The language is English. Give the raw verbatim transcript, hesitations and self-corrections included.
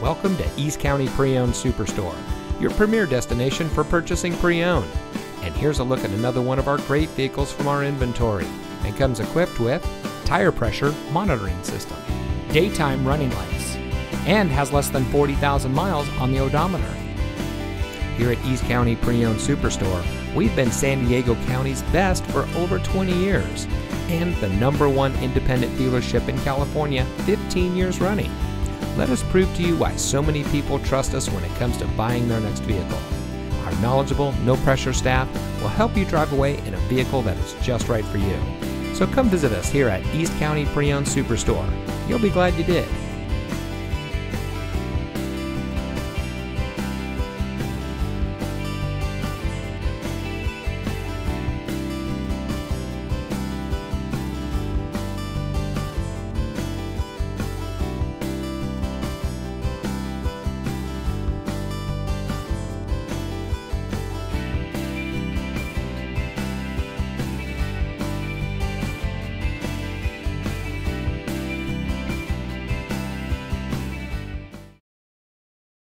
Welcome to East County Preowned Superstore, your premier destination for purchasing pre-owned. And here's a look at another one of our great vehicles from our inventory. It comes equipped with tire pressure monitoring system, daytime running lights, and has less than forty thousand miles on the odometer. Here at East County Preowned Superstore, we've been San Diego County's best for over twenty years and the number one independent dealership in California fifteen years running. Let us prove to you why so many people trust us when it comes to buying their next vehicle. Our knowledgeable, no-pressure staff will help you drive away in a vehicle that is just right for you. So come visit us here at East County Preowned Superstore. You'll be glad you did.